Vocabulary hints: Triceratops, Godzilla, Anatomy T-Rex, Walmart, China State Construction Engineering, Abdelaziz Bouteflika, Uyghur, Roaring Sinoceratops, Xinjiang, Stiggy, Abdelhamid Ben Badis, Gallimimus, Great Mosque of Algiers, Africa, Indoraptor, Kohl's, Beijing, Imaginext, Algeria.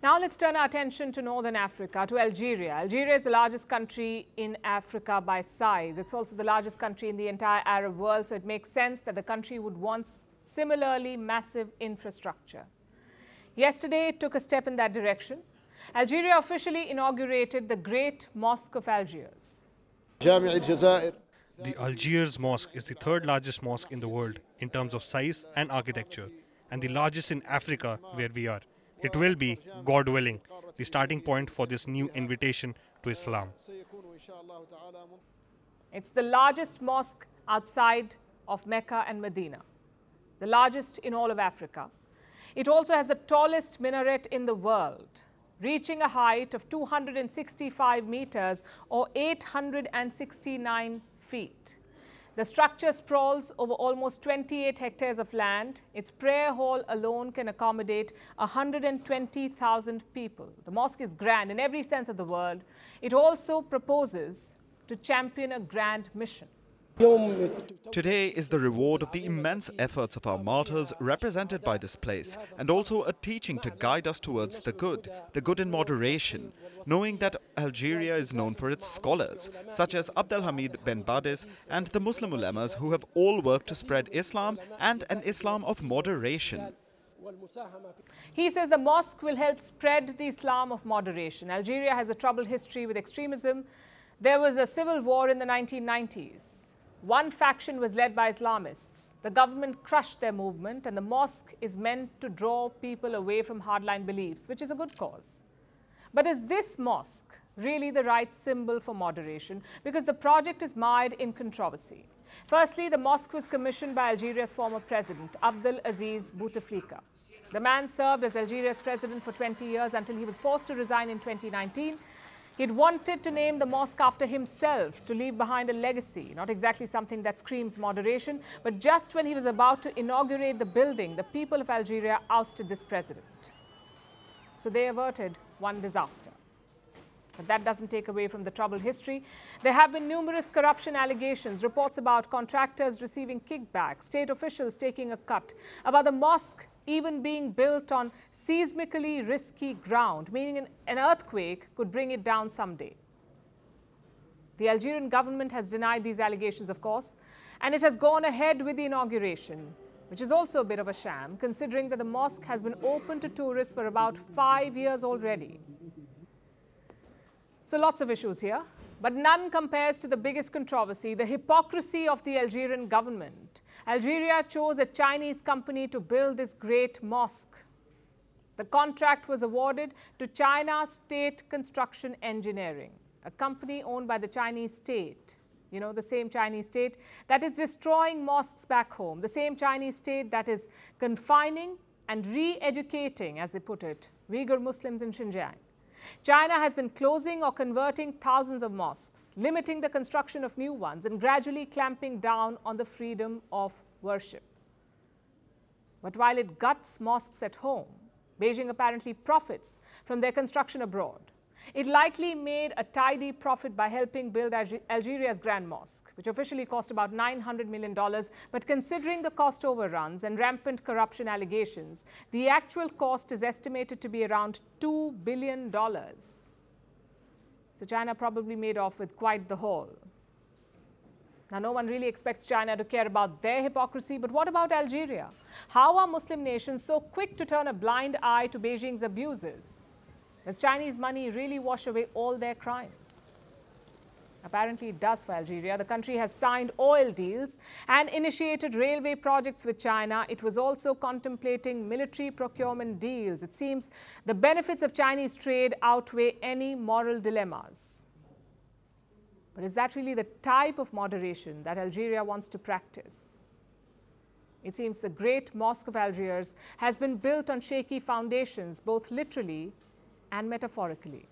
Now let's turn our attention to Northern Africa, to Algeria. Algeria is the largest country in Africa by size. It's also the largest country in the entire Arab world, so it makes sense that the country would want similarly massive infrastructure. Yesterday, it took a step in that direction. Algeria officially inaugurated the Great Mosque of Algiers. The Algiers Mosque is the third largest mosque in the world in terms of size and architecture, and the largest in Africa where we are. It will be, God willing, the starting point for this new invitation to Islam. It's the largest mosque outside of Mecca and Medina, the largest in all of Africa. It also has the tallest minaret in the world, reaching a height of 265 meters or 869 feet. The structure sprawls over almost 28 hectares of land. Its prayer hall alone can accommodate 120,000 people. The mosque is grand in every sense of the word. It also proposes to champion a grand mission. Today is the reward of the immense efforts of our martyrs represented by this place, and also a teaching to guide us towards the good in moderation, knowing that Algeria is known for its scholars, such as Abdelhamid Ben Badis and the Muslim ulemas who have all worked to spread Islam and an Islam of moderation. He says the mosque will help spread the Islam of moderation. Algeria has a troubled history with extremism. There was a civil war in the 1990s. One faction was led by Islamists. The government crushed their movement, and the mosque is meant to draw people away from hardline beliefs, which is a good cause. But is this mosque really the right symbol for moderation? Because the project is mired in controversy. Firstly, the mosque was commissioned by Algeria's former president, Abdelaziz Bouteflika. The man served as Algeria's president for 20 years until he was forced to resign in 2019. He'd wanted to name the mosque after himself to leave behind a legacy, not exactly something that screams moderation, but just when he was about to inaugurate the building, the people of Algeria ousted this president. So they averted one disaster. But that doesn't take away from the troubled history. There have been numerous corruption allegations, reports about contractors receiving kickbacks, state officials taking a cut, about the mosque even being built on seismically risky ground, meaning an earthquake could bring it down someday. The Algerian government has denied these allegations, of course, and it has gone ahead with the inauguration, which is also a bit of a sham, considering that the mosque has been open to tourists for about 5 years already. So lots of issues here, but none compares to the biggest controversy, the hypocrisy of the Algerian government. Algeria chose a Chinese company to build this great mosque. The contract was awarded to China State Construction Engineering, a company owned by the Chinese state. You know, the same Chinese state that is destroying mosques back home, the same Chinese state that is confining and re-educating, as they put it, Uyghur Muslims in Xinjiang. China has been closing or converting thousands of mosques, limiting the construction of new ones, and gradually clamping down on the freedom of worship. But while it guts mosques at home, Beijing apparently profits from their construction abroad. It likely made a tidy profit by helping build Algeria's Grand Mosque, which officially cost about $900 million. But considering the cost overruns and rampant corruption allegations, the actual cost is estimated to be around $2 billion. So China probably made off with quite the haul. Now, no one really expects China to care about their hypocrisy, but what about Algeria? How are Muslim nations so quick to turn a blind eye to Beijing's abuses? Does Chinese money really wash away all their crimes? Apparently it does for Algeria. The country has signed oil deals and initiated railway projects with China. It was also contemplating military procurement deals. It seems the benefits of Chinese trade outweigh any moral dilemmas. But is that really the type of moderation that Algeria wants to practice? It seems the Great Mosque of Algiers has been built on shaky foundations, both literally and metaphorically.